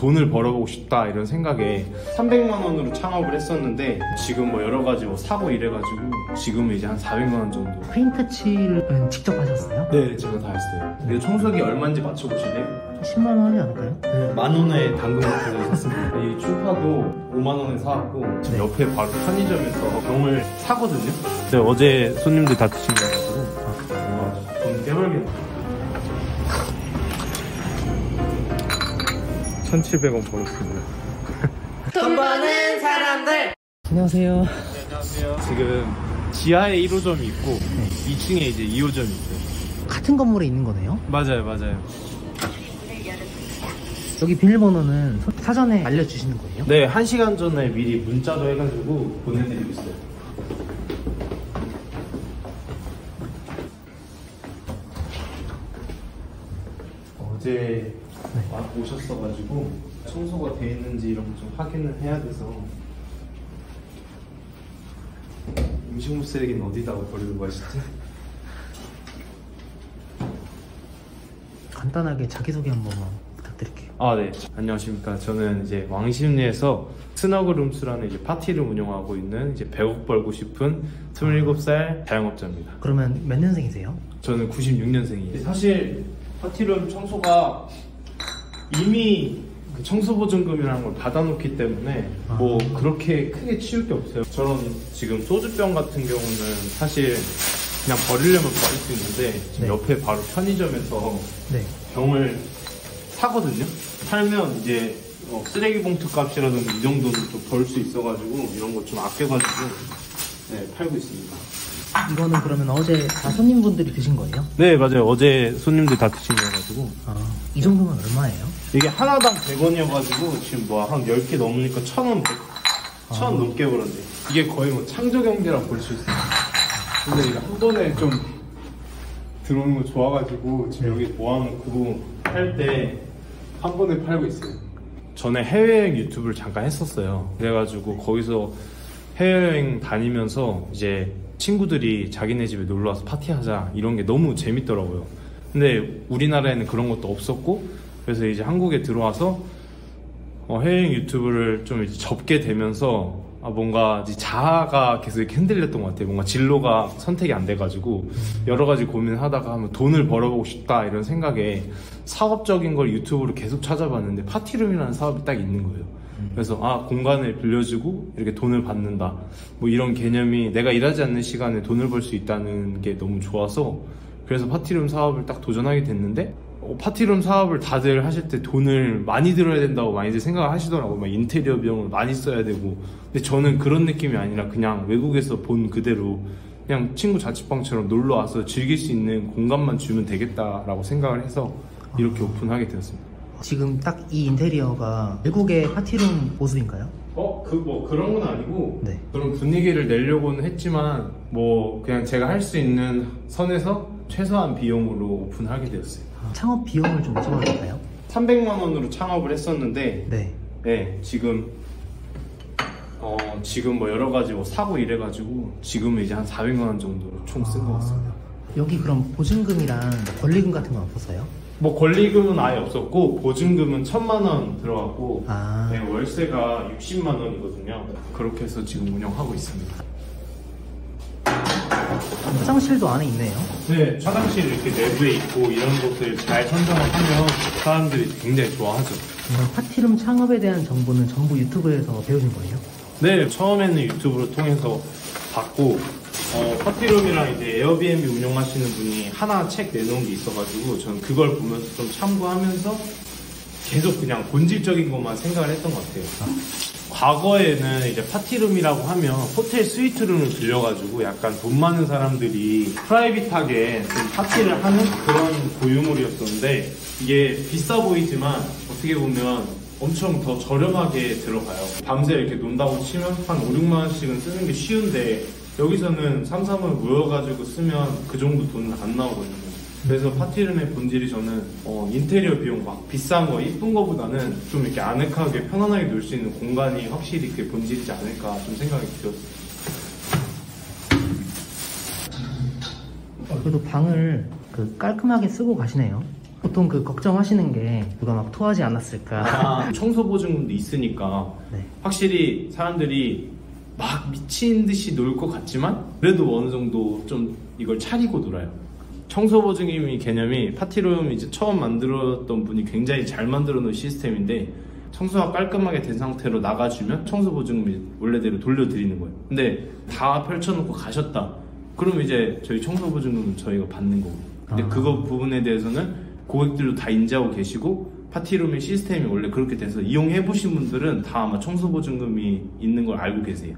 돈을 벌어보고 싶다 이런 생각에 300만 원으로 창업을 했었는데 지금 뭐 여러 가지 뭐 사고 이래가지고 지금은 이제 한 400만 원 정도. 페인트칠은 직접 하셨어요? 네, 제가 다 했어요. 근데 청소기 얼마인지 맞춰보실래요? 10만 원 하지 않을까요? 네, 만 원에 당근마켓에서 샀습니다. 이 추파도 5만 원에 사왔고 네. 옆에 바로 편의점에서 병을 사거든요. 네, 어제 손님들 다 드신 거 같아서 돈 깨벌겠네요. 1,700원 벌었습니다. 돈 버는 사람들! 안녕하세요. 네, 안녕하세요. 지금 지하에 1호점이 있고 네. 2층에 이제 2호점이 있어요. 같은 건물에 있는 거네요? 맞아요, 맞아요. 여기 비밀번호는 사전에 알려주시는 거예요? 네, 1시간 전에 미리 문자로 해가지고 보내드리고 있어요. 어제 네. 와 오셨어가지고 청소가 돼 있는지 이런 거 좀 확인을 해야 돼서 음식물 쓰레기는 어디다가 버리는 것이지? 간단하게 자기소개 한 번만 부탁드릴게요. 아, 네. 안녕하십니까. 저는 이제 왕십리에서 스너그룸스라는 이제 파티를 운영하고 있는 이제 100억 벌고 싶은 27살 자영업자입니다. 그러면 몇 년생이세요? 저는 96년생이에요. 사실 파티룸 청소가 이미 청소보증금이라는 걸 받아놓기 때문에 뭐 그렇게 크게 치울 게 없어요. 저런 지금 소주병 같은 경우는 사실 그냥 버리려면 버릴 수 있는데 지금 네. 옆에 바로 편의점에서 네. 병을 사거든요. 팔면 이제 쓰레기 봉투 값이라든지 이 정도는 좀 벌 수 있어가지고 이런 거 좀 아껴가지고 네, 팔고 있습니다. 이거는 그러면 어제 다 손님분들이 드신 거예요? 네, 맞아요. 어제 손님들 다 드신 거여가지고. 이 정도면 얼마예요? 이게 하나당 100원이어가지고 지금 뭐 한 10개 넘으니까 1,000원, 1,000원 넘게 벌었네. 이게 거의 뭐 창조경제라고 볼 수 있어요. 근데 이게 한 번에 좀 들어오는 거 좋아가지고 지금 여기 모아놓고 팔 때 한 번에 팔고 있어요. 전에 해외여행 유튜브를 잠깐 했었어요. 그래가지고 거기서 해외여행 다니면서 이제 친구들이 자기네 집에 놀러와서 파티하자 이런 게 너무 재밌더라고요. 근데 우리나라에는 그런 것도 없었고 그래서 이제 한국에 들어와서 해외여행 유튜브를 좀 이제 접게 되면서 뭔가 이제 자아가 계속 이렇게 흔들렸던 것 같아요. 뭔가 진로가 선택이 안 돼가지고 여러 가지 고민을 하다가 한번 돈을 벌어보고 싶다 이런 생각에 사업적인 걸 유튜브로 계속 찾아봤는데 파티룸이라는 사업이 딱 있는 거예요. 그래서 아, 공간을 빌려주고 이렇게 돈을 받는다 뭐 이런 개념이 내가 일하지 않는 시간에 돈을 벌 수 있다는 게 너무 좋아서 그래서 파티룸 사업을 딱 도전하게 됐는데 파티룸 사업을 다들 하실 때 돈을 많이 들어야 된다고 많이들 생각을 하시더라고요. 막 인테리어 비용을 많이 써야 되고 근데 저는 그런 느낌이 아니라 그냥 외국에서 본 그대로 그냥 친구 자취방처럼 놀러와서 즐길 수 있는 공간만 주면 되겠다라고 생각을 해서 이렇게 오픈하게 되었습니다. 지금 딱 이 인테리어가 외국의 파티룸 모습인가요? 뭐 그런 건 아니고 네. 그런 분위기를 내려고는 했지만 뭐 그냥 제가 할 수 있는 선에서 최소한 비용으로 오픈하게 되었어요. 창업 비용을 좀 여쭤봐도 될까요? 300만 원으로 창업을 했었는데 네. 네, 지금 뭐 여러 가지 뭐 사고 이래가지고 지금은 이제 한 400만 원 정도로 총 쓴 것 같습니다. 여기 그럼 보증금이랑 권리금 같은 건 없었어요? 뭐 권리금은 아예 없었고 보증금은 1,000만 원 들어갔고 네, 월세가 60만 원이거든요. 그렇게 해서 지금 운영하고 있습니다. 화장실도 안에 있네요. 네, 화장실 이렇게 내부에 있고 이런 것들 잘 선정을 하면 사람들이 굉장히 좋아하죠. 파티룸 창업에 대한 정보는 전부 유튜브에서 배우신 거예요? 네, 처음에는 유튜브를 통해서 봤고 파티룸이랑 이제 에어비앤비 운영하시는 분이 하나 책 내놓은 게 있어가지고 저는 그걸 보면서 좀 참고하면서 계속 그냥 본질적인 것만 생각을 했던 것 같아요. 과거에는 이제 파티룸이라고 하면 호텔 스위트룸을 빌려가지고 약간 돈 많은 사람들이 프라이빗하게 좀 파티를 하는 그런 고유물이었었는데 이게 비싸 보이지만 어떻게 보면 엄청 더 저렴하게 들어가요. 밤새 이렇게 논다고 치면 한 5, 6만 원씩은 쓰는 게 쉬운데 여기서는 3, 4만 모여가지고 쓰면 그 정도 돈은 안 나오거든요. 그래서 파티룸의 본질이 저는 인테리어 비용 막 비싼 거 이쁜 거보다는 좀 이렇게 아늑하게 편안하게 놀 수 있는 공간이 확실히 그게 본질이지 않을까 좀 생각이 들었어요. 그래도 방을 깔끔하게 쓰고 가시네요. 보통 그 걱정하시는 게 누가 막 토하지 않았을까. 아, 청소보증금도 있으니까 네. 확실히 사람들이 막 미친 듯이 놀 것 같지만 그래도 어느 정도 좀 이걸 차리고 놀아요. 청소보증금이 개념이 파티룸 이제 처음 만들었던 분이 굉장히 잘 만들어 놓은 시스템인데 청소가 깔끔하게 된 상태로 나가주면 청소보증금이 원래대로 돌려드리는 거예요. 근데 다 펼쳐놓고 가셨다 그럼 이제 저희 청소보증금은 저희가 받는 거고, 근데 그거 부분에 대해서는 고객들도 다 인지하고 계시고 파티룸의 시스템이 원래 그렇게 돼서 이용해 보신 분들은 다 아마 청소보증금이 있는 걸 알고 계세요.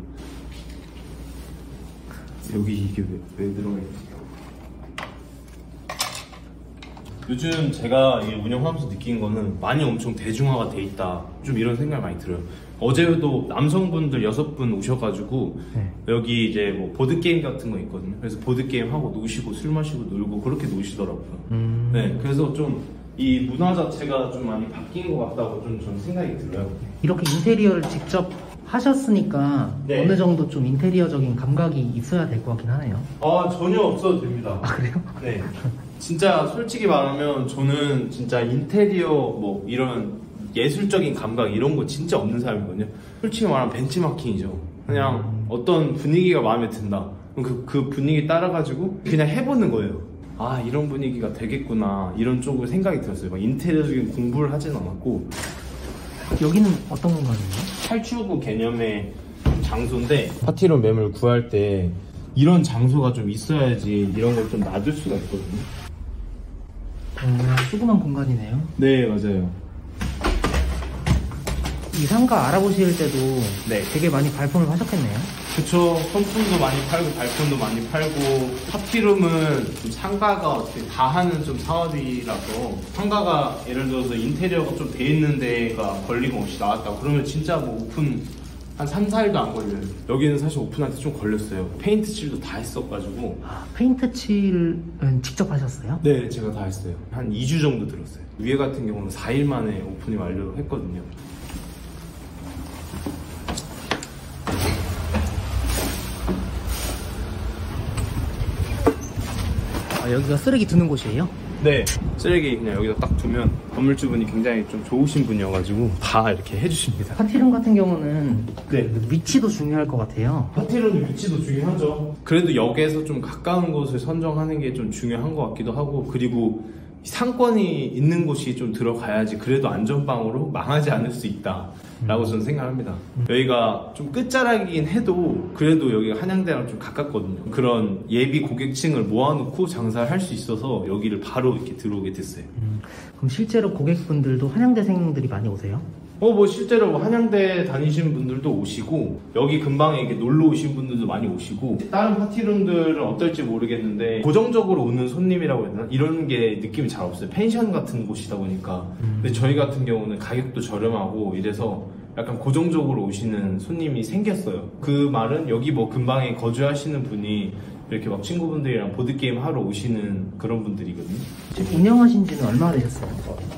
여기 이게 왜 들어가 있지? 요즘 제가 운영하면서 느낀 거는 많이 엄청 대중화가 돼 있다 좀 이런 생각이 많이 들어요. 어제도 남성분들 6분 오셔가지고 네. 여기 이제 뭐 보드게임 같은 거 있거든요. 그래서 보드게임 하고 노시고 술 마시고 놀고 그렇게 노시더라고요. 네, 그래서 좀 이 문화 자체가 좀 많이 바뀐 것 같다고 좀 저는 생각이 들어요. 이렇게 인테리어를 직접 하셨으니까 네. 어느 정도 좀 인테리어적인 감각이 있어야 될 것 같긴 하네요. 아, 전혀 없어도 됩니다. 아, 그래요? 네. 진짜 솔직히 말하면 저는 진짜 인테리어 뭐 이런 예술적인 감각 이런 거 진짜 없는 사람이거든요. 솔직히 말하면 벤치마킹이죠. 그냥 어떤 분위기가 마음에 든다 그럼 그 분위기 따라가지고 그냥 해보는 거예요. 아, 이런 분위기가 되겠구나 이런 쪽으로 생각이 들었어요. 막 인테리어적인 공부를 하진 않았고. 여기는 어떤 공간이에요? 탈출구 개념의 장소인데 파티룸 매물 구할 때 이런 장소가 좀 있어야지 이런 걸 좀 놔둘 수가 있거든요. 조그만 공간이네요. 네, 맞아요. 이 상가 알아보실 때도 네. 되게 많이 발품을 하셨겠네요. 그쵸. 선풍도 많이 팔고 발품도 많이 팔고 파티룸은 좀 상가가 어떻게 다 하는 좀 사업이라서 상가가 예를 들어서 인테리어가 좀 돼 있는 데가 걸림없이 나왔다 그러면 진짜 뭐 오픈 한 3-4일도 안 걸려요. 여기는 사실 오픈할 때 좀 걸렸어요. 페인트 칠도 다 했어가지고. 아, 페인트 칠은 직접 하셨어요? 네, 제가 다 했어요. 한 2주 정도 들었어요. 위에 같은 경우는 4일 만에 오픈이 완료했거든요. 아, 여기가 쓰레기 두는 곳이에요? 네, 쓰레기 그냥 여기다 딱 두면 건물주분이 굉장히 좀 좋으신 분이어가지고 다 이렇게 해주십니다. 파티룸 같은 경우는 네. 위치도 중요할 것 같아요. 파티룸 위치도 중요하죠. 그래도 역에서 좀 가까운 곳을 선정하는 게 좀 중요한 것 같기도 하고, 그리고 상권이 있는 곳이 좀 들어가야지 그래도 안전빵으로 망하지 않을 수 있다 라고 저는 생각합니다. 여기가 좀 끝자락이긴 해도 그래도 여기가 한양대랑 좀 가깝거든요. 그런 예비 고객층을 모아놓고 장사를 할 수 있어서 여기를 바로 이렇게 들어오게 됐어요. 그럼 실제로 고객분들도 한양대생들이 많이 오세요? 뭐 실제로 한양대 다니신 분들도 오시고 여기 근방에 이렇게 놀러 오신 분들도 많이 오시고 다른 파티룸들은 어떨지 모르겠는데 고정적으로 오는 손님이라고 했나? 이런 게 느낌이 잘 없어요. 펜션 같은 곳이다 보니까. 근데 저희 같은 경우는 가격도 저렴하고 이래서 약간 고정적으로 오시는 손님이 생겼어요. 그 말은 여기 뭐 근방에 거주하시는 분이 이렇게 막 친구분들이랑 보드게임 하러 오시는 그런 분들이거든요. 지금 운영하신 지는 얼마나 되셨어요?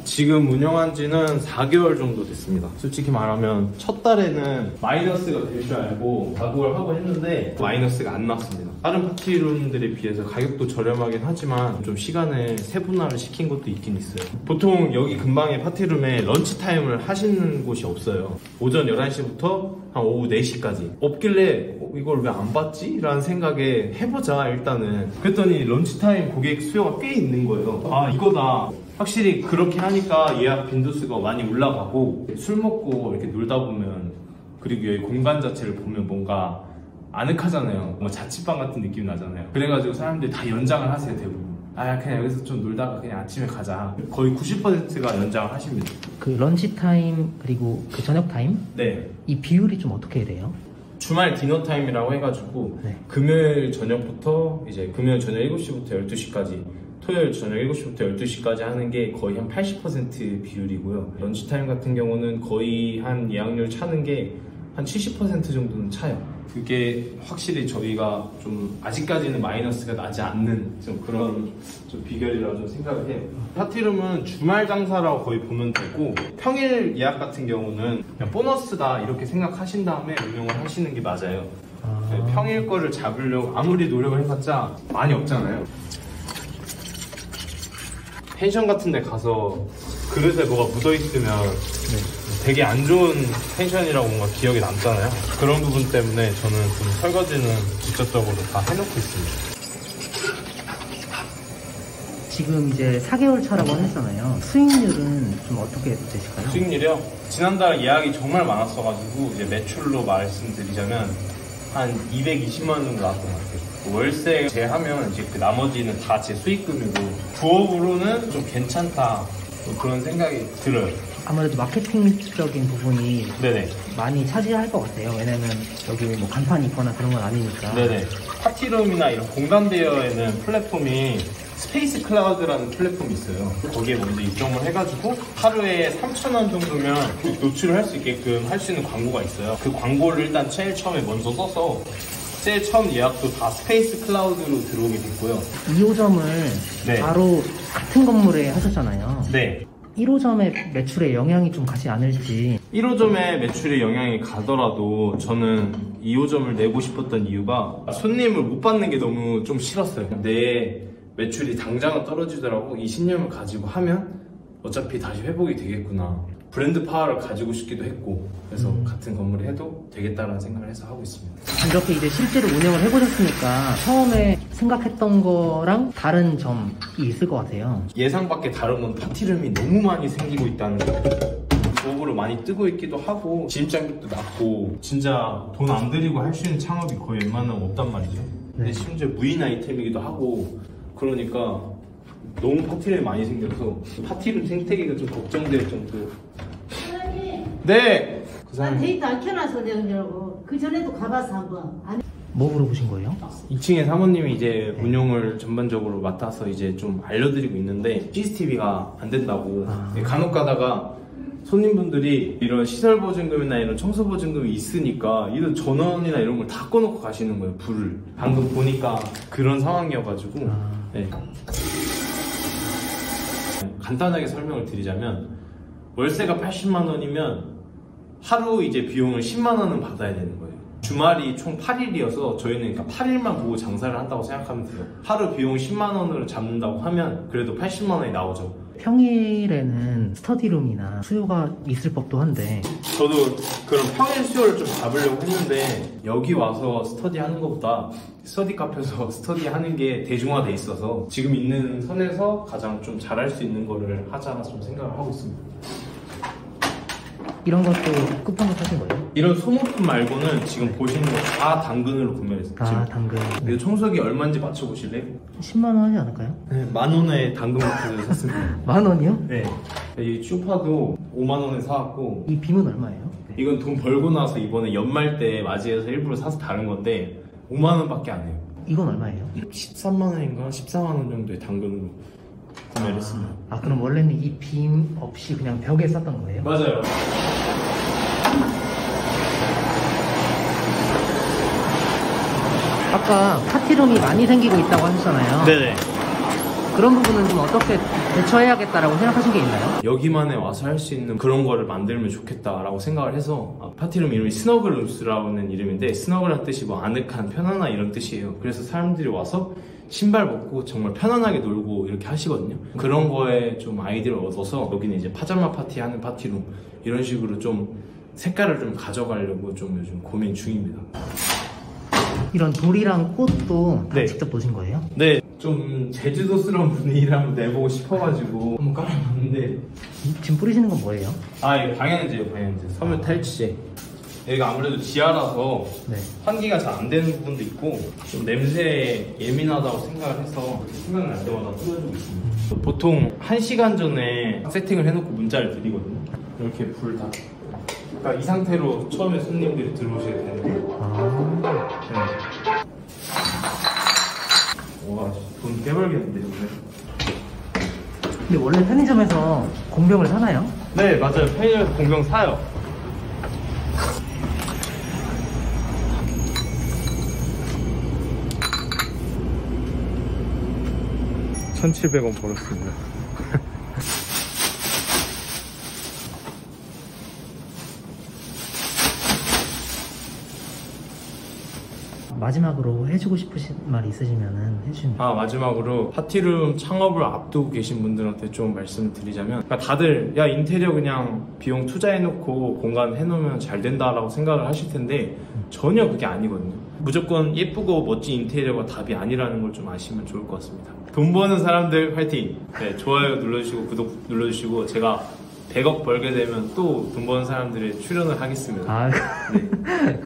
지금 운영한 지는 4개월 정도 됐습니다. 솔직히 말하면 첫 달에는 마이너스가 될 줄 알고 각오를 하고 했는데 마이너스가 안 났습니다. 다른 파티룸들에 비해서 가격도 저렴하긴 하지만 좀 시간을 세분화를 시킨 것도 있긴 있어요. 보통 여기 근방에 파티룸에 런치타임을 하시는 곳이 없어요. 오전 11시부터 한 오후 4시까지 없길래 이걸 왜 안 받지? 라는 생각에 해보자 일단은 그랬더니 런치타임 고객 수요가 꽤 있는 거예요. 아, 이거다. 확실히 그렇게 하니까 예약 빈도수가 많이 올라가고 술 먹고 이렇게 놀다 보면 그리고 여기 공간 자체를 보면 뭔가 아늑하잖아요. 뭔가 자취방 같은 느낌이 나잖아요. 그래가지고 사람들이 다 연장을 하세요. 대부분 아, 그냥 여기서 좀 놀다가 그냥 아침에 가자. 거의 90%가 연장을 하십니다. 그 런치 타임 그리고 그 저녁 타임? 네. 이 비율이 좀 어떻게 돼요? 주말 디너 타임이라고 해가지고 네. 금요일 저녁부터 이제 금요일 저녁 7시부터 12시까지 토요일 저녁 7시부터 12시까지 하는 게 거의 한 80% 비율이고요. 런치 타임 같은 경우는 거의 한 예약률 차는 게 한 70% 정도는 차요. 그게 확실히 저희가 좀 아직까지는 마이너스가 나지 않는 좀 그런 좀 비결이라고 좀 생각을 해요. 파티룸은 주말 장사라고 거의 보면 되고 평일 예약 같은 경우는 그냥 보너스다 이렇게 생각하신 다음에 운영을 하시는 게 맞아요. 아... 평일 거를 잡으려고 아무리 노력을 해봤자 많이 없잖아요. 펜션 같은 데 가서 그릇에 뭐가 묻어있으면 네. 되게 안 좋은 펜션이라고 뭔가 기억에 남잖아요. 그런 부분 때문에 저는 좀 설거지는 직접적으로 다 해놓고 있습니다. 지금 이제 4개월 차라고 했잖아요. 수익률은 좀 어떻게 되실까요? 수익률이요? 지난달 예약이 정말 많았어가지고 이제 매출로 말씀드리자면 한 220만 원 정도 나왔던 것 같아요. 월세 제하면 이제 그 나머지는 다 제 수익금이고 부업으로는 좀 괜찮다 그런 생각이 들어요. 아무래도 마케팅적인 부분이 네네. 많이 차지할 것 같아요. 왜냐면 여기 뭐 간판이 있거나 그런 건 아니니까. 네네. 파티룸이나 이런 공간 대여에는 플랫폼이 스페이스 클라우드라는 플랫폼이 있어요. 거기에 먼저 입점을 해가지고 하루에 3,000원 정도면 노출을 할 수 있게끔 할 수 있는 광고가 있어요. 그 광고를 일단 제일 처음에 먼저 써서 제일 처음 예약도 다 스페이스 클라우드로 들어오게 됐고요. 2호점을 네. 바로 같은 건물에 하셨잖아요. 네. 1호점의 매출에 영향이 좀 가지 않을지. 1호점의 매출에 영향이 가더라도 저는 2호점을 내고 싶었던 이유가 손님을 못 받는 게 너무 좀 싫었어요. 내 매출이 당장은 떨어지더라도 이 신념을 가지고 하면 어차피 다시 회복이 되겠구나. 브랜드 파워를 가지고 싶기도 했고 그래서 같은 건물에 해도 되겠다라는 생각을 해서 하고 있습니다. 이렇게 이제 실제로 운영을 해보셨으니까 처음에 생각했던 거랑 다른 점이 있을 것 같아요. 예상 밖에 다른 건 파티룸이 너무 많이 생기고 있다는 거. 부업으로 많이 뜨고 있기도 하고 진입장벽도 낮고 진짜 돈 안 들이고 할 수 있는 창업이 거의 웬만하면 없단 말이죠. 근데 네. 심지어 무인 아이템이기도 하고 그러니까 너무 파티룸이 많이 생겨서 파티룸 생태계가 좀 걱정될 정도. 사장님! 네! 그 사람이... 데이트 안 켜놔서 내가 그러고 그 전에도 가봐서 한번 안... 뭐 물어보신 거예요? 2층에 사모님이 이제 네. 운영을 전반적으로 맡아서 이제 좀 알려드리고 있는데 CCTV가 안 된다고 간혹 가다가 손님분들이 이런 시설 보증금이나 이런 청소 보증금이 있으니까 이런 전원이나 이런 걸 다 꺼놓고 가시는 거예요. 불을 방금 보니까 그런 상황이어가지고 네. 간단하게 설명을 드리자면 월세가 80만 원이면 하루 이제 비용을 10만 원은 받아야 되는 거예요. 주말이 총 8일이어서 저희는 그러니까 8일만 보고 장사를 한다고 생각하면 돼요. 하루 비용 10만 원으로 잡는다고 하면 그래도 80만 원이 나오죠. 평일에는 스터디룸이나 수요가 있을 법도 한데 저도 그런 평일 수요를 좀 잡으려고 했는데 여기 와서 스터디하는 것보다 스터디 카페에서 스터디하는 게 대중화돼 있어서 지금 있는 선에서 가장 좀 잘할 수 있는 거를 하자 좀 생각을 하고 있습니다. 이런 것도 쿠팡을 사신 거예요? 이런 소모품 말고는 지금 보시는 거 다 당근으로 구매했어요. 아, 당근. 이거 청소기 얼마인지 맞춰보실래요? 10만 원 하지 않을까요? 네, 만 원에 당근마트를 샀습니다. 만 원이요? 네. 이 쇼파도 5만 원에 사왔고 이 빔은 얼마예요? 이건 돈 벌고 나서 이번에 연말 때 맞이해서 일부러 사서 다른 건데 5만 원밖에 안 해요. 이건 얼마예요? 13만 원인가 14만 원 정도의 당근으로 구매했습니다. 아, 그럼 원래는 이 빔 없이 그냥 벽에 쌌던 거예요? 맞아요. 아까 파티룸이 많이 생기고 있다고 하셨잖아요. 네네. 그런 부분은 좀 어떻게 대처해야겠다라고 생각하신 게 있나요? 여기만에 와서 할 수 있는 그런 거를 만들면 좋겠다라고 생각을 해서 파티룸 이름이 스너글 룸스라는 이름인데 스너글한 뜻이 뭐 아늑한, 편안한 이런 뜻이에요. 그래서 사람들이 와서 신발 벗고 정말 편안하게 놀고 이렇게 하시거든요. 그런 거에 좀 아이디어를 얻어서 여기는 이제 파자마 파티하는 파티룸 이런 식으로 좀 색깔을 좀 가져가려고 좀 요즘 고민 중입니다. 이런 돌이랑 꽃도 다 네. 직접 보신 거예요? 네. 좀 제주도스러운 분위기를 한번 내보고 싶어가지고 한번 깔아봤는데 지금 뿌리시는 건 뭐예요? 아, 이거 방향제예요. 방향제. 섬유 탈취제. 여기가 아무래도 지하라서 네. 환기가 잘 안 되는 부분도 있고 좀 냄새에 예민하다고 생각을 해서 생각 날 때마다 뿌려주고 있습니다. 보통 1시간 전에 세팅을 해놓고 문자를 드리거든요. 이렇게 불 다. 그러니까 이 상태로 처음에 손님들이 들어오셔야 되는데 네. 와, 돈 꽤 벌겠는데요, 오늘? 근데 원래 편의점에서 공병을 사나요? 네, 맞아요. 편의점에서 공병 사요. $1,700 벌었습니다. 마지막으로 해주고 싶으신 말 있으시면 해주시면. 아, 마지막으로 파티룸 창업을 앞두고 계신 분들한테 좀 말씀드리자면, 그러니까 다들 야 인테리어 그냥 비용 투자해놓고 공간 해놓으면 잘 된다라고 생각을 하실 텐데 전혀 그게 아니거든요. 무조건 예쁘고 멋진 인테리어가 답이 아니라는 걸 좀 아시면 좋을 것 같습니다. 돈 버는 사람들 화이팅! 네, 좋아요 눌러주시고 구독 눌러주시고 제가 100억 벌게 되면 또 돈 버는 사람들의 출연을 하겠습니다. 아... 네.